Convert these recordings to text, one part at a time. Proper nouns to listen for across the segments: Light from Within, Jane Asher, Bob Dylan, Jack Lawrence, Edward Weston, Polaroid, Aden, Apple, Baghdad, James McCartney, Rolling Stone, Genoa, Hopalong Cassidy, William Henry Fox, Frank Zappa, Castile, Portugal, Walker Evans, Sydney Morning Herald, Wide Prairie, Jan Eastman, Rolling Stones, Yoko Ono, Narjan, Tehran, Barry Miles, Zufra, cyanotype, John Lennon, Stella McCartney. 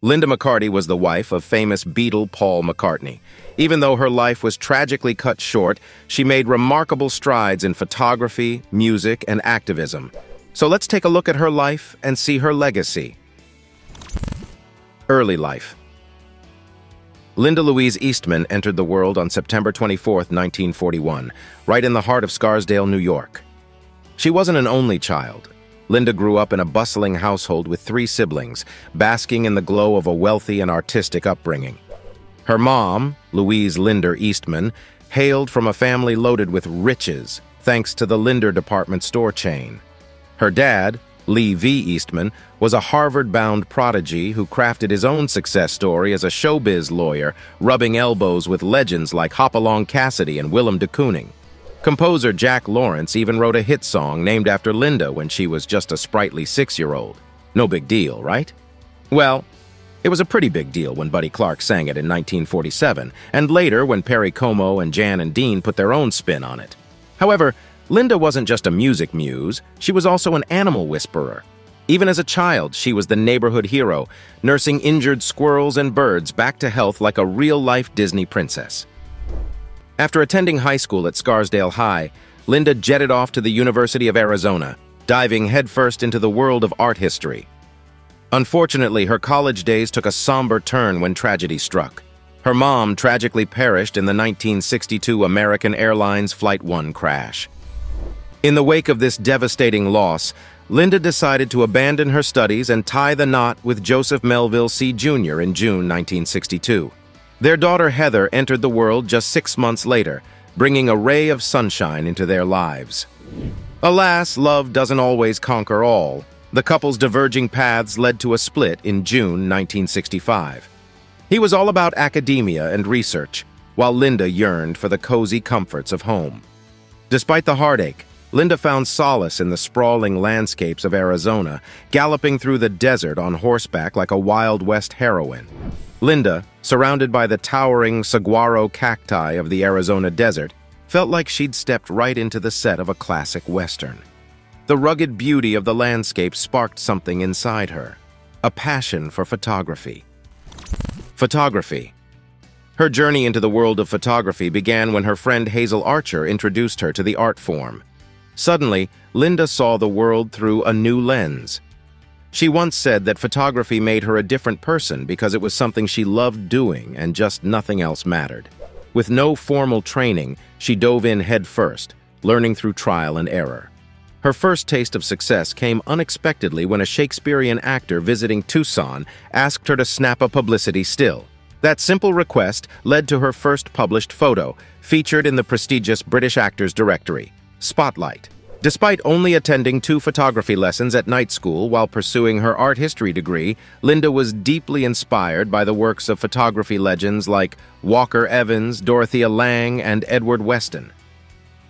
Linda McCartney was the wife of famous Beatle Paul McCartney. Even though her life was tragically cut short, she made remarkable strides in photography, music, and activism. So let's take a look at her life and see her legacy. Early life. Linda Louise Eastman entered the world on September 24, 1941, right in the heart of Scarsdale, New York. She wasn't an only child. Linda grew up in a bustling household with three siblings, basking in the glow of a wealthy and artistic upbringing. Her mom, Louise Linder Eastman, hailed from a family loaded with riches, thanks to the Linder department store chain. Her dad, Lee V. Eastman, was a Harvard-bound prodigy who crafted his own success story as a showbiz lawyer, rubbing elbows with legends like Hopalong Cassidy and Willem de Kooning. Composer Jack Lawrence even wrote a hit song named after Linda when she was just a sprightly 6-year-old. No big deal, right? Well, it was a pretty big deal when Buddy Clark sang it in 1947, and later when Perry Como and Jan and Dean put their own spin on it. However, Linda wasn't just a music muse, she was also an animal whisperer. Even as a child, she was the neighborhood hero, nursing injured squirrels and birds back to health like a real-life Disney princess. After attending high school at Scarsdale High, Linda jetted off to the University of Arizona, diving headfirst into the world of art history. Unfortunately, her college days took a somber turn when tragedy struck. Her mom tragically perished in the 1962 American Airlines Flight 1 crash. In the wake of this devastating loss, Linda decided to abandon her studies and tie the knot with Joseph Melville C. Jr. in June 1962. Their daughter Heather entered the world just 6 months later, bringing a ray of sunshine into their lives. Alas, love doesn't always conquer all. The couple's diverging paths led to a split in June 1965. He was all about academia and research, while Linda yearned for the cozy comforts of home. Despite the heartache, Linda found solace in the sprawling landscapes of Arizona, galloping through the desert on horseback like a Wild West heroine. Linda, surrounded by the towering saguaro cacti of the Arizona desert, felt like she'd stepped right into the set of a classic Western. The rugged beauty of the landscape sparked something inside her, a passion for photography. Photography. Her journey into the world of photography began when her friend Hazel Archer introduced her to the art form. Suddenly, Linda saw the world through a new lens. She once said that photography made her a different person because it was something she loved doing and just nothing else mattered. With no formal training, she dove in headfirst, learning through trial and error. Her first taste of success came unexpectedly when a Shakespearean actor visiting Tucson asked her to snap a publicity still. That simple request led to her first published photo, featured in the prestigious British Actors Directory, Spotlight. Despite only attending 2 photography lessons at night school while pursuing her art history degree, Linda was deeply inspired by the works of photography legends like Walker Evans, Dorothea Lang, and Edward Weston.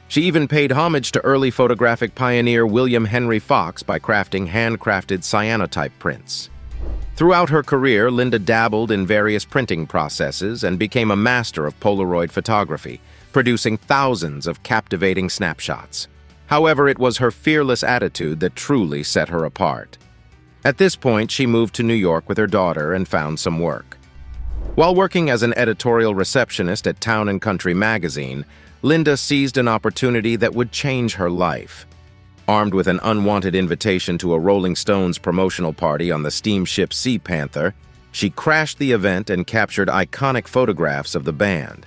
She even paid homage to early photographic pioneer William Henry Fox by crafting handcrafted cyanotype prints. Throughout her career, Linda dabbled in various printing processes and became a master of Polaroid photography, producing thousands of captivating snapshots. However, it was her fearless attitude that truly set her apart. At this point, she moved to New York with her daughter and found some work. While working as an editorial receptionist at Town and Country Magazine, Linda seized an opportunity that would change her life. Armed with an unwanted invitation to a Rolling Stones promotional party on the steamship Sea Panther, she crashed the event and captured iconic photographs of the band.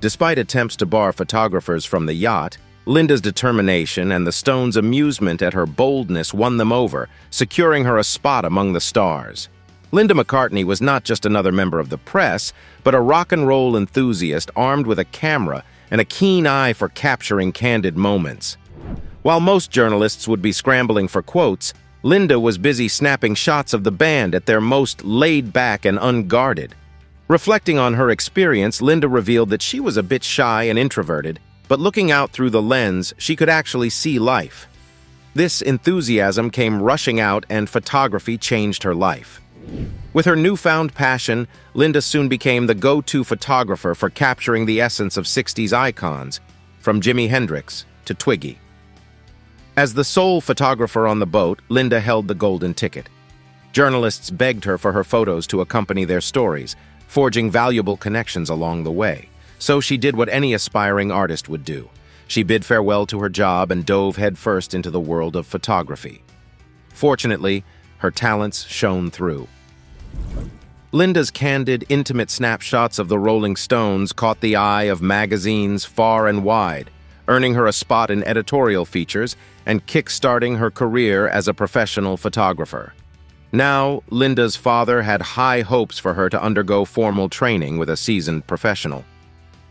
Despite attempts to bar photographers from the yacht, Linda's determination and the Stones' amusement at her boldness won them over, securing her a spot among the stars. Linda McCartney was not just another member of the press, but a rock and roll enthusiast armed with a camera and a keen eye for capturing candid moments. While most journalists would be scrambling for quotes, Linda was busy snapping shots of the band at their most laid-back and unguarded. Reflecting on her experience, Linda revealed that she was a bit shy and introverted, but looking out through the lens, she could actually see life. This enthusiasm came rushing out, and photography changed her life. With her newfound passion, Linda soon became the go-to photographer for capturing the essence of 60s icons, from Jimi Hendrix to Twiggy. As the sole photographer on the boat, Linda held the golden ticket. Journalists begged her for her photos to accompany their stories, forging valuable connections along the way. So she did what any aspiring artist would do. She bid farewell to her job and dove headfirst into the world of photography. Fortunately, her talents shone through. Linda's candid, intimate snapshots of the Rolling Stones caught the eye of magazines far and wide, earning her a spot in editorial features and kick-starting her career as a professional photographer. Now, Linda's father had high hopes for her to undergo formal training with a seasoned professional.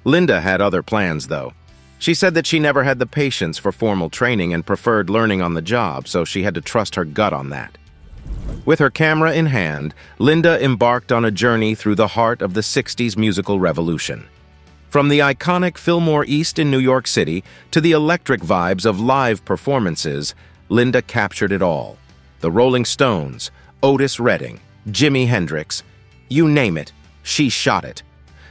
Linda had other plans, though. She said that she never had the patience for formal training and preferred learning on the job, so she had to trust her gut on that. With her camera in hand, Linda embarked on a journey through the heart of the 60s musical revolution. From the iconic Fillmore East in New York City to the electric vibes of live performances, Linda captured it all. The Rolling Stones, Otis Redding, Jimi Hendrix, you name it, she shot it.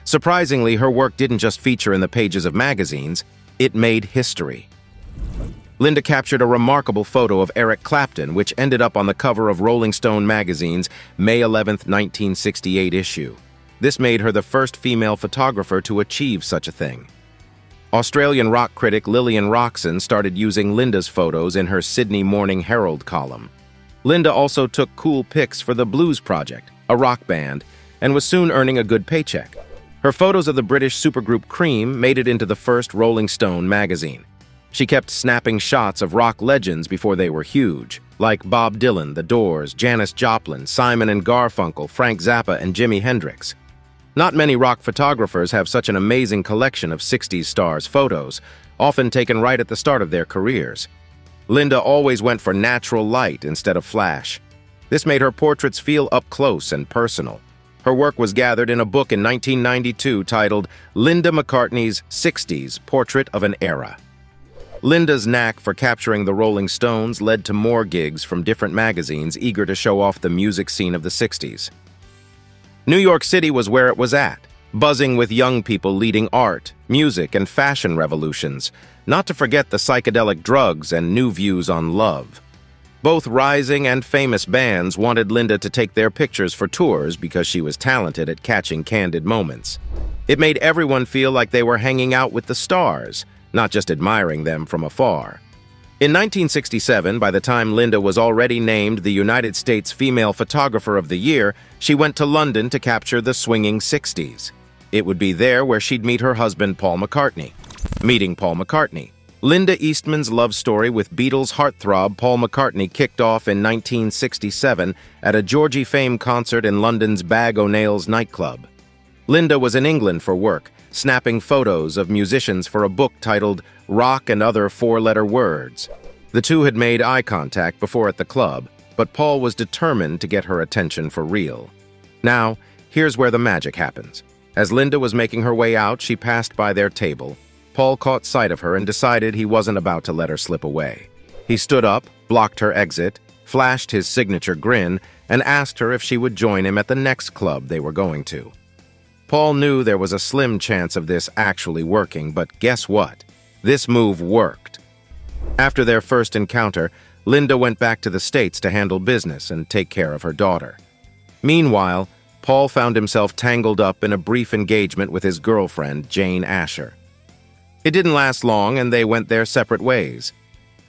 Surprisingly, her work didn't just feature in the pages of magazines, it made history. Linda captured a remarkable photo of Eric Clapton, which ended up on the cover of Rolling Stone magazine's May 11, 1968 issue. This made her the first female photographer to achieve such a thing. Australian rock critic Lillian Roxon started using Linda's photos in her Sydney Morning Herald column. Linda also took cool pics for the Blues Project, a rock band, and was soon earning a good paycheck. Her photos of the British supergroup Cream made it into the first Rolling Stone magazine. She kept snapping shots of rock legends before they were huge, like Bob Dylan, The Doors, Janis Joplin, Simon and Garfunkel, Frank Zappa, and Jimi Hendrix. Not many rock photographers have such an amazing collection of 60s stars' photos, often taken right at the start of their careers. Linda always went for natural light instead of flash. This made her portraits feel up close and personal. Her work was gathered in a book in 1992 titled Linda McCartney's 60s Portrait of an Era. Linda's knack for capturing the Rolling Stones led to more gigs from different magazines eager to show off the music scene of the 60s. New York City was where it was at, buzzing with young people leading art, music, and fashion revolutions, not to forget the psychedelic drugs and new views on love. Both rising and famous bands wanted Linda to take their pictures for tours because she was talented at catching candid moments. It made everyone feel like they were hanging out with the stars, not just admiring them from afar. In 1967, by the time Linda was already named the United States Female Photographer of the Year, she went to London to capture the swinging 60s. It would be there where she'd meet her husband, Paul McCartney. Meeting Paul McCartney, Linda Eastman's love story with Beatles heartthrob Paul McCartney kicked off in 1967 at a Georgie Fame concert in London's Bag O'Nails nightclub. Linda was in England for work, snapping photos of musicians for a book titled Rock and Other Four-Letter Words. The two had made eye contact before at the club, but Paul was determined to get her attention for real. Now, here's where the magic happens. As Linda was making her way out, she passed by their table. Paul caught sight of her and decided he wasn't about to let her slip away. He stood up, blocked her exit, flashed his signature grin, and asked her if she would join him at the next club they were going to. Paul knew there was a slim chance of this actually working, but guess what? This move worked. After their first encounter, Linda went back to the States to handle business and take care of her daughter. Meanwhile, Paul found himself tangled up in a brief engagement with his girlfriend, Jane Asher. It didn't last long, and they went their separate ways.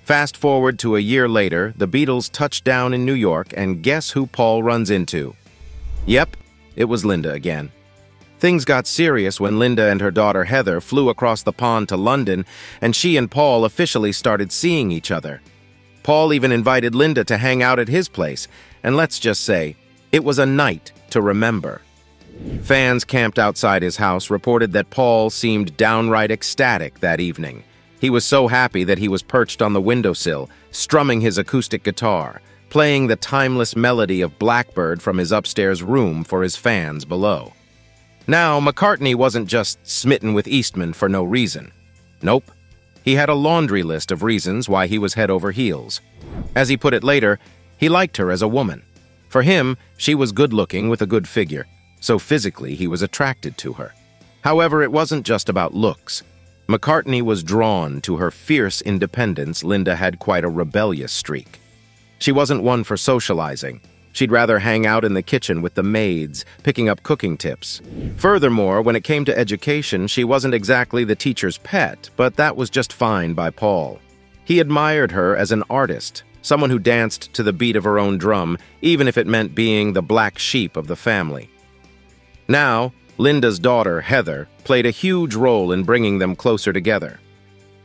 Fast forward to a year later, the Beatles touched down in New York, and guess who Paul runs into? Yep, it was Linda again. Things got serious when Linda and her daughter Heather flew across the pond to London, and she and Paul officially started seeing each other. Paul even invited Linda to hang out at his place, and let's just say, it was a night to remember. Fans camped outside his house reported that Paul seemed downright ecstatic that evening. He was so happy that he was perched on the windowsill, strumming his acoustic guitar, playing the timeless melody of Blackbird from his upstairs room for his fans below. Now, McCartney wasn't just smitten with Eastman for no reason. Nope. He had a laundry list of reasons why he was head over heels. As he put it later, he liked her as a woman. For him, she was good-looking with a good figure, so physically he was attracted to her. However, it wasn't just about looks. McCartney was drawn to her fierce independence. Linda had quite a rebellious streak. She wasn't one for socializing, She'd rather hang out in the kitchen with the maids, picking up cooking tips. Furthermore, when it came to education, she wasn't exactly the teacher's pet, but that was just fine by Paul. He admired her as an artist, someone who danced to the beat of her own drum, even if it meant being the black sheep of the family. Now, Linda's daughter, Heather, played a huge role in bringing them closer together.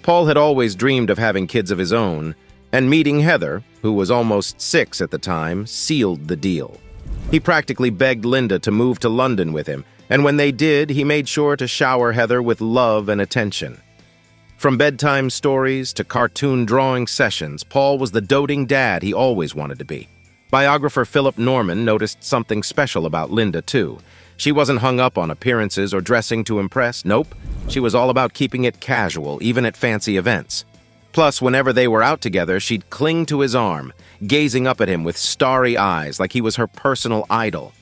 Paul had always dreamed of having kids of his own, and meeting Heather, who was almost 6 at the time, sealed the deal. He practically begged Linda to move to London with him, and when they did, he made sure to shower Heather with love and attention. From bedtime stories to cartoon drawing sessions, Paul was the doting dad he always wanted to be. Biographer Philip Norman noticed something special about Linda, too. She wasn't hung up on appearances or dressing to impress, nope. She was all about keeping it casual, even at fancy events. Plus, whenever they were out together, she'd cling to his arm, gazing up at him with starry eyes like he was her personal idol.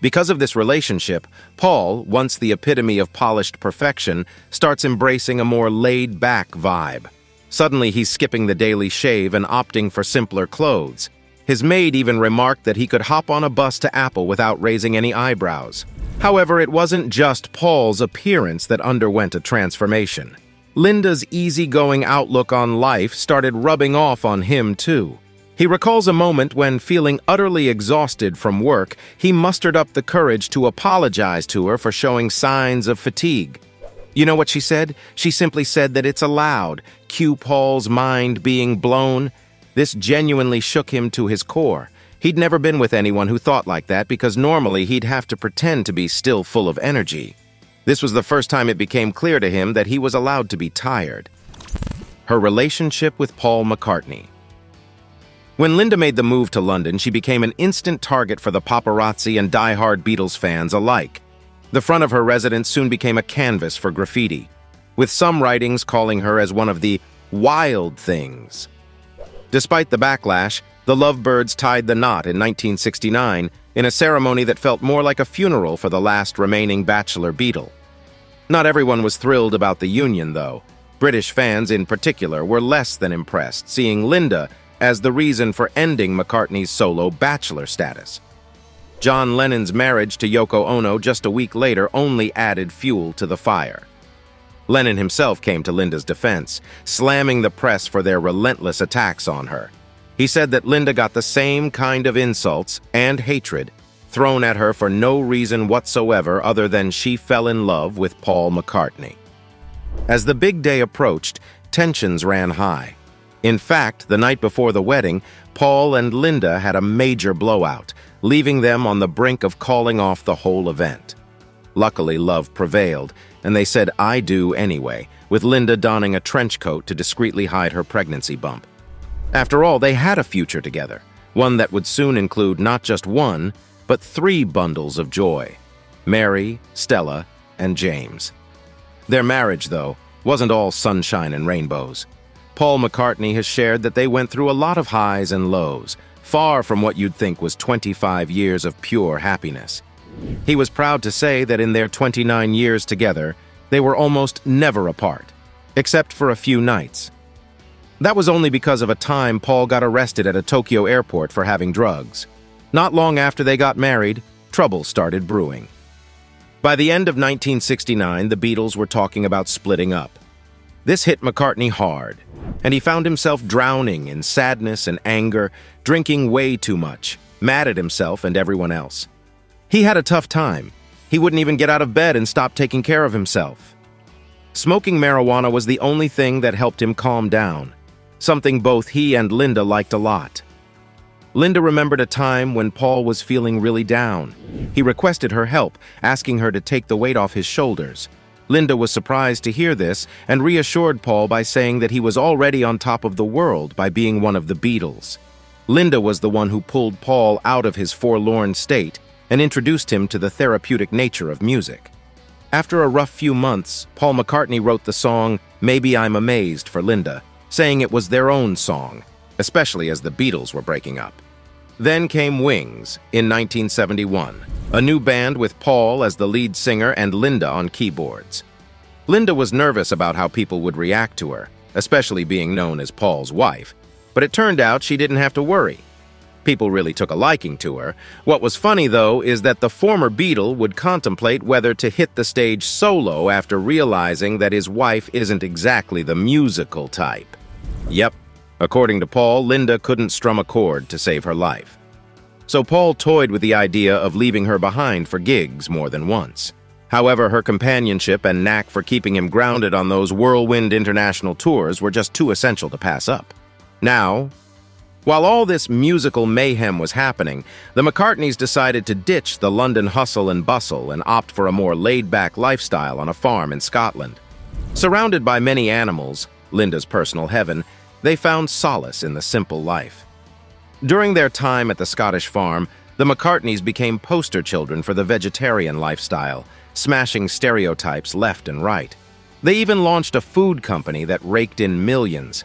Because of this relationship, Paul, once the epitome of polished perfection, starts embracing a more laid-back vibe. Suddenly, he's skipping the daily shave and opting for simpler clothes. His maid even remarked that he could hop on a bus to Apple without raising any eyebrows. However, it wasn't just Paul's appearance that underwent a transformation. Linda's easygoing outlook on life started rubbing off on him, too. He recalls a moment when, feeling utterly exhausted from work, he mustered up the courage to apologize to her for showing signs of fatigue. You know what she said? She simply said that it's allowed, cue Paul's mind being blown. This genuinely shook him to his core. He'd never been with anyone who thought like that because normally he'd have to pretend to be still full of energy. This was the first time it became clear to him that he was allowed to be tired. Her relationship with Paul McCartney. When Linda made the move to London, she became an instant target for the paparazzi and die-hard Beatles fans alike. The front of her residence soon became a canvas for graffiti, with some writings calling her as one of the wild things. Despite the backlash, the Lovebirds tied the knot in 1969 in a ceremony that felt more like a funeral for the last remaining bachelor Beatle. Not everyone was thrilled about the union, though. British fans in particular were less than impressed, seeing Linda as the reason for ending McCartney's solo bachelor status. John Lennon's marriage to Yoko Ono just a week later only added fuel to the fire. Lennon himself came to Linda's defense, slamming the press for their relentless attacks on her. He said that Linda got the same kind of insults and hatred thrown at her for no reason whatsoever other than she fell in love with Paul McCartney. As the big day approached, tensions ran high. In fact, the night before the wedding, Paul and Linda had a major blowout, leaving them on the brink of calling off the whole event. Luckily, love prevailed, and they said, "I do anyway," with Linda donning a trench coat to discreetly hide her pregnancy bump. After all, they had a future together, one that would soon include not just one, but 3 bundles of joy: Mary, Stella, and James. Their marriage, though, wasn't all sunshine and rainbows. Paul McCartney has shared that they went through a lot of highs and lows, far from what you'd think was 25 years of pure happiness. He was proud to say that in their 29 years together, they were almost never apart, except for a few nights. That was only because of a time Paul got arrested at a Tokyo airport for having drugs. Not long after they got married, trouble started brewing. By the end of 1969, the Beatles were talking about splitting up. This hit McCartney hard, and he found himself drowning in sadness and anger, drinking way too much, mad at himself and everyone else. He had a tough time. He wouldn't even get out of bed and stop taking care of himself. Smoking marijuana was the only thing that helped him calm down, something both he and Linda liked a lot. Linda remembered a time when Paul was feeling really down. He requested her help, asking her to take the weight off his shoulders. Linda was surprised to hear this and reassured Paul by saying that he was already on top of the world by being one of the Beatles. Linda was the one who pulled Paul out of his forlorn state and introduced him to the therapeutic nature of music. After a rough few months, Paul McCartney wrote the song "Maybe I'm Amazed" for Linda, saying it was their own song, especially as the Beatles were breaking up. Then came Wings in 1971, a new band with Paul as the lead singer and Linda on keyboards. Linda was nervous about how people would react to her, especially being known as Paul's wife, but it turned out she didn't have to worry. People really took a liking to her. What was funny, though, is that the former Beatle would contemplate whether to hit the stage solo after realizing that his wife isn't exactly the musical type. Yep, according to Paul, Linda couldn't strum a chord to save her life. So Paul toyed with the idea of leaving her behind for gigs more than once. However, her companionship and knack for keeping him grounded on those whirlwind international tours were just too essential to pass up. Now, while all this musical mayhem was happening, the McCartneys decided to ditch the London hustle and bustle and opt for a more laid-back lifestyle on a farm in Scotland. Surrounded by many animals, Linda's personal heaven, they found solace in the simple life. During their time at the Scottish farm, the McCartneys became poster children for the vegetarian lifestyle, smashing stereotypes left and right. They even launched a food company that raked in millions.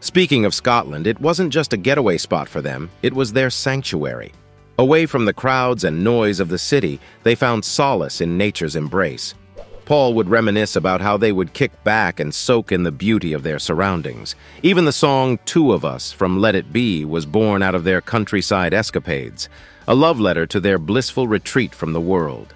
Speaking of Scotland, it wasn't just a getaway spot for them, it was their sanctuary. Away from the crowds and noise of the city, they found solace in nature's embrace. Paul would reminisce about how they would kick back and soak in the beauty of their surroundings. Even the song "Two of Us" from Let It Be was born out of their countryside escapades, a love letter to their blissful retreat from the world.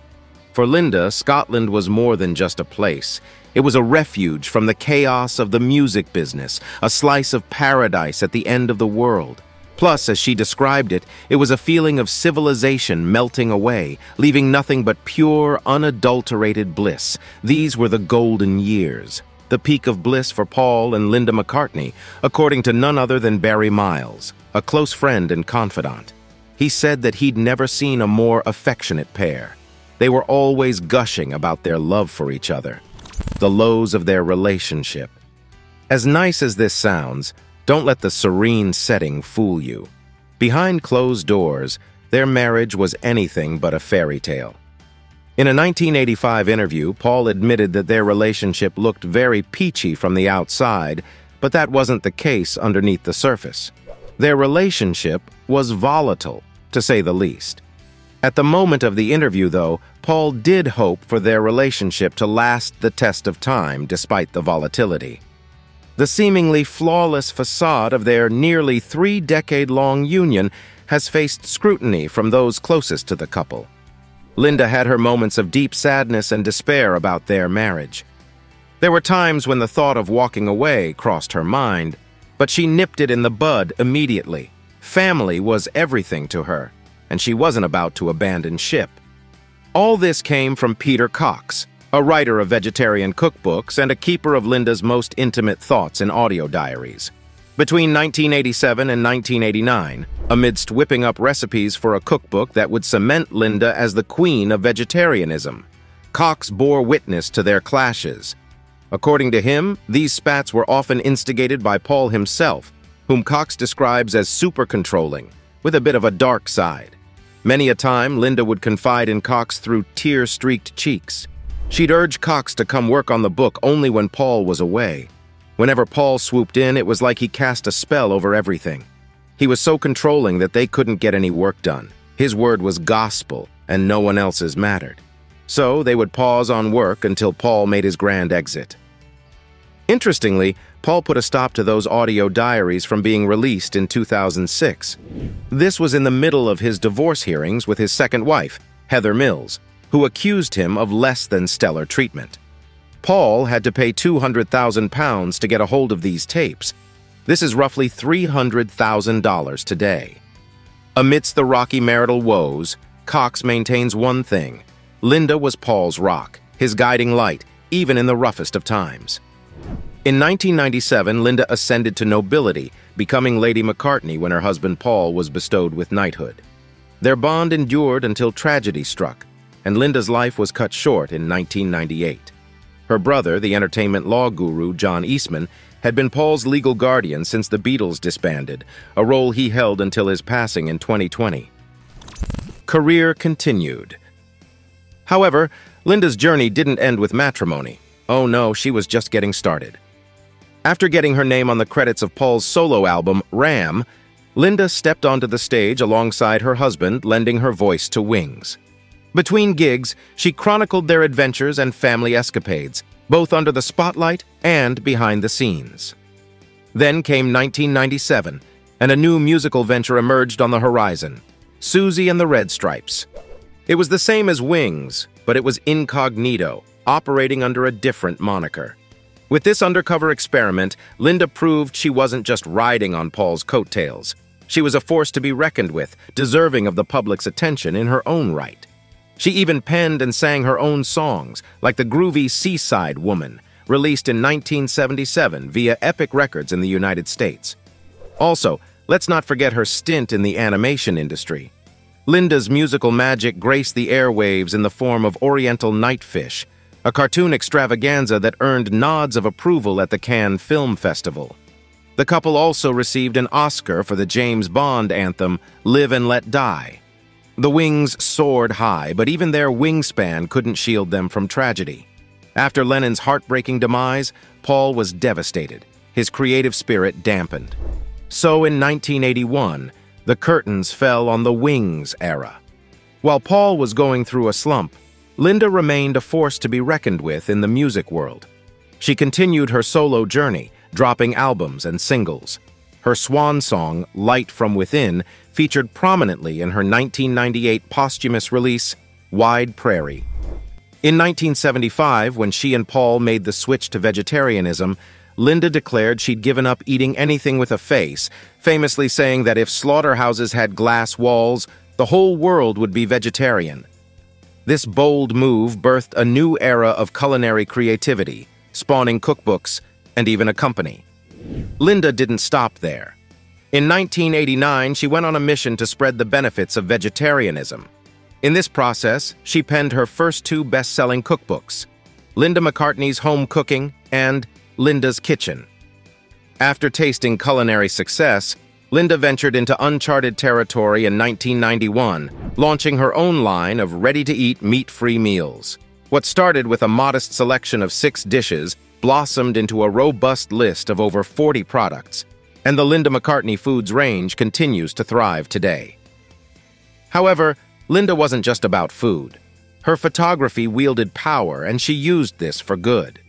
For Linda, Scotland was more than just a place. It was a refuge from the chaos of the music business, a slice of paradise at the end of the world. Plus, as she described it, it was a feeling of civilization melting away, leaving nothing but pure, unadulterated bliss. These were the golden years, the peak of bliss for Paul and Linda McCartney, according to none other than Barry Miles, a close friend and confidant. He said that he'd never seen a more affectionate pair. They were always gushing about their love for each other, the lows of their relationship. As nice as this sounds, don't let the serene setting fool you. Behind closed doors, their marriage was anything but a fairy tale. In a 1985 interview, Paul admitted that their relationship looked very peachy from the outside, but that wasn't the case underneath the surface. Their relationship was volatile, to say the least. At the moment of the interview, though, Paul did hope for their relationship to last the test of time despite the volatility. The seemingly flawless facade of their nearly three-decade-long union has faced scrutiny from those closest to the couple. Linda had her moments of deep sadness and despair about their marriage. There were times when the thought of walking away crossed her mind, but she nipped it in the bud immediately. Family was everything to her, and she wasn't about to abandon ship. All this came from Peter Cox, a writer of vegetarian cookbooks and a keeper of Linda's most intimate thoughts in audio diaries. Between 1987 and 1989, amidst whipping up recipes for a cookbook that would cement Linda as the queen of vegetarianism, Cox bore witness to their clashes. According to him, these spats were often instigated by Paul himself, whom Cox describes as super controlling, with a bit of a dark side. Many a time, Linda would confide in Cox through tear-streaked cheeks. She'd urge Cox to come work on the book only when Paul was away. Whenever Paul swooped in, it was like he cast a spell over everything. He was so controlling that they couldn't get any work done. His word was gospel, and no one else's mattered. So they would pause on work until Paul made his grand exit. Interestingly, Paul put a stop to those audio diaries from being released in 2006. This was in the middle of his divorce hearings with his second wife, Heather Mills, who accused him of less than stellar treatment. Paul had to pay £200,000 to get a hold of these tapes. This is roughly $300,000 today. Amidst the rocky marital woes, Cox maintains one thing: Linda was Paul's rock, his guiding light, even in the roughest of times. In 1997, Linda ascended to nobility, becoming Lady McCartney when her husband Paul was bestowed with knighthood. Their bond endured until tragedy struck, and Linda's life was cut short in 1998. Her brother, the entertainment law guru Jan Eastman, had been Paul's legal guardian since the Beatles disbanded, a role he held until his passing in 2020. Career continued. However, Linda's journey didn't end with matrimony. Oh no, she was just getting started. After getting her name on the credits of Paul's solo album, Ram, Linda stepped onto the stage alongside her husband, lending her voice to Wings. Between gigs, she chronicled their adventures and family escapades, both under the spotlight and behind the scenes. Then came 1997, and a new musical venture emerged on the horizon, Susie and the Red Stripes. It was the same as Wings, but it was incognito, operating under a different moniker. With this undercover experiment, Linda proved she wasn't just riding on Paul's coattails. She was a force to be reckoned with, deserving of the public's attention in her own right. She even penned and sang her own songs, like the groovy Seaside Woman, released in 1977 via Epic Records in the United States. Also, let's not forget her stint in the animation industry. Linda's musical magic graced the airwaves in the form of Oriental Nightfish, a cartoon extravaganza that earned nods of approval at the Cannes Film Festival. The couple also received an Oscar for the James Bond anthem, Live and Let Die. The Wings soared high, but even their wingspan couldn't shield them from tragedy. After Lennon's heartbreaking demise, Paul was devastated, his creative spirit dampened. So in 1981, the curtains fell on the Wings era. While Paul was going through a slump, Linda remained a force to be reckoned with in the music world. She continued her solo journey, dropping albums and singles. Her swan song, Light From Within, featured prominently in her 1998 posthumous release, Wide Prairie. In 1975, when she and Paul made the switch to vegetarianism, Linda declared she'd given up eating anything with a face, famously saying that if slaughterhouses had glass walls, the whole world would be vegetarian. This bold move birthed a new era of culinary creativity, spawning cookbooks and even a company. Linda didn't stop there. In 1989, she went on a mission to spread the benefits of vegetarianism. In this process, she penned her first two best-selling cookbooks, Linda McCartney's Home Cooking and Linda's Kitchen. After tasting culinary success, Linda ventured into uncharted territory in 1991, launching her own line of ready-to-eat meat-free meals. What started with a modest selection of 6 dishes blossomed into a robust list of over 40 products, and the Linda McCartney Foods range continues to thrive today. However, Linda wasn't just about food. Her photography wielded power, and she used this for good.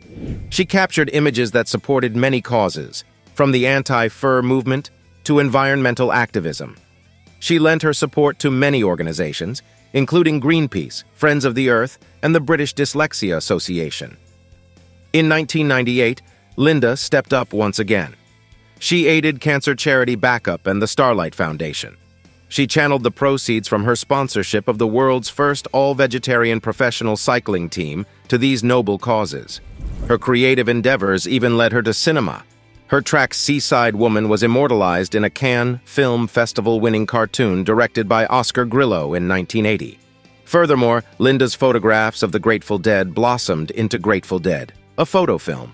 She captured images that supported many causes, from the anti-fur movement to environmental activism. She lent her support to many organizations, including Greenpeace, Friends of the Earth, and the British Dyslexia Association. In 1998, Linda stepped up once again. She aided cancer charity Backup and the Starlight Foundation. She channeled the proceeds from her sponsorship of the world's first all-vegetarian professional cycling team to these noble causes. Her creative endeavors even led her to cinema. Her track Seaside Woman was immortalized in a Cannes Film Festival-winning cartoon directed by Oscar Grillo in 1980. Furthermore, Linda's photographs of the Grateful Dead blossomed into Grateful Dead, a photo film.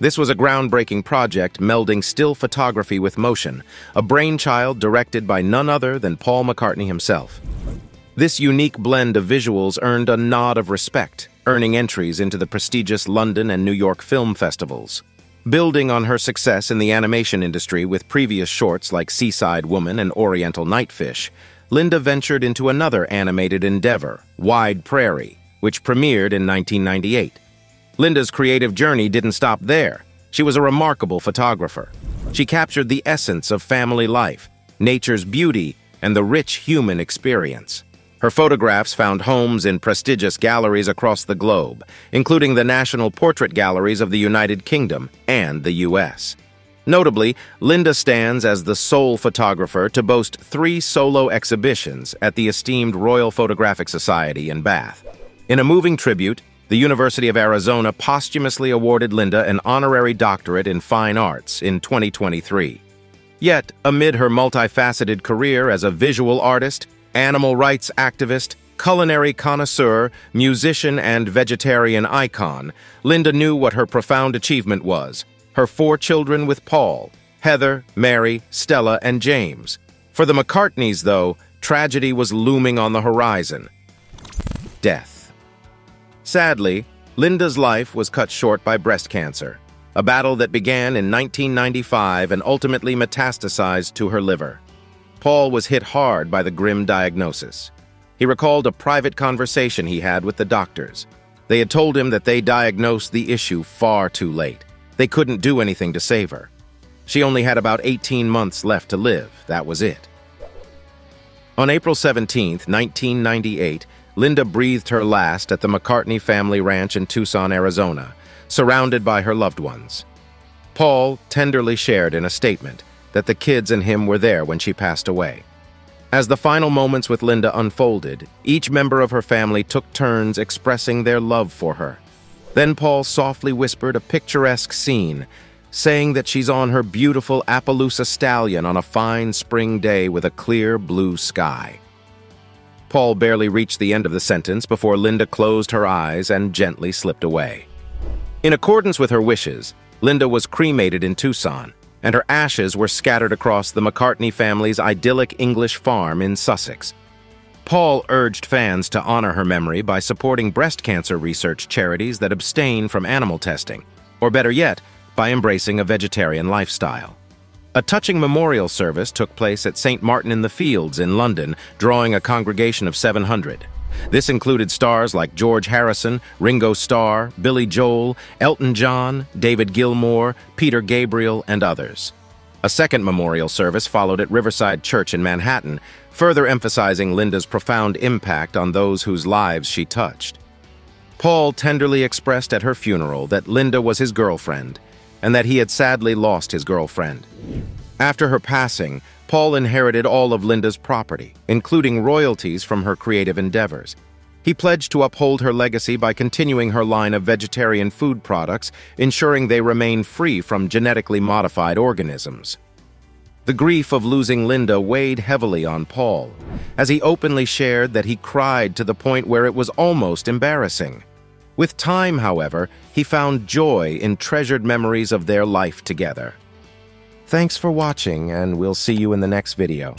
This was a groundbreaking project melding still photography with motion, a brainchild directed by none other than Paul McCartney himself. This unique blend of visuals earned a nod of respect, earning entries into the prestigious London and New York film festivals. Building on her success in the animation industry with previous shorts like Seaside Woman and Oriental Nightfish, Linda ventured into another animated endeavor, Wide Prairie, which premiered in 1998. Linda's creative journey didn't stop there. She was a remarkable photographer. She captured the essence of family life, nature's beauty, and the rich human experience. Her photographs found homes in prestigious galleries across the globe, including the National Portrait Galleries of the United Kingdom and the U.S. Notably, Linda stands as the sole photographer to boast 3 solo exhibitions at the esteemed Royal Photographic Society in Bath. In a moving tribute, the University of Arizona posthumously awarded Linda an honorary doctorate in fine arts in 2023. Yet, amid her multifaceted career as a visual artist, animal rights activist, culinary connoisseur, musician, and vegetarian icon, Linda knew what her profound achievement was, her 4 children with Paul, Heather, Mary, Stella, and James. For the McCartneys, though, tragedy was looming on the horizon. Death. Sadly, Linda's life was cut short by breast cancer, a battle that began in 1995 and ultimately metastasized to her liver. Paul was hit hard by the grim diagnosis. He recalled a private conversation he had with the doctors. They had told him that they diagnosed the issue far too late. They couldn't do anything to save her. She only had about 18 months left to live. That was it. On April 17, 1998, Linda breathed her last at the McCartney family ranch in Tucson, Arizona, surrounded by her loved ones. Paul tenderly shared in a statement that the kids and him were there when she passed away. As the final moments with Linda unfolded, each member of her family took turns expressing their love for her. Then Paul softly whispered a picturesque scene, saying that she's on her beautiful Appaloosa stallion on a fine spring day with a clear blue sky. Paul barely reached the end of the sentence before Linda closed her eyes and gently slipped away. In accordance with her wishes, Linda was cremated in Tucson, and her ashes were scattered across the McCartney family's idyllic English farm in Sussex. Paul urged fans to honor her memory by supporting breast cancer research charities that abstain from animal testing, or better yet, by embracing a vegetarian lifestyle. A touching memorial service took place at St. Martin in the Fields in London, drawing a congregation of 700. This included stars like George Harrison, Ringo Starr, Billy Joel, Elton John, David Gilmour, Peter Gabriel, and others. A second memorial service followed at Riverside Church in Manhattan, further emphasizing Linda's profound impact on those whose lives she touched. Paul tenderly expressed at her funeral that Linda was his girlfriend, and that he had sadly lost his girlfriend. After her passing, Paul inherited all of Linda's property, including royalties from her creative endeavors. He pledged to uphold her legacy by continuing her line of vegetarian food products, ensuring they remain free from genetically modified organisms. The grief of losing Linda weighed heavily on Paul, as he openly shared that he cried to the point where it was almost embarrassing. With time, however, he found joy in treasured memories of their life together. Thanks for watching, and we'll see you in the next video.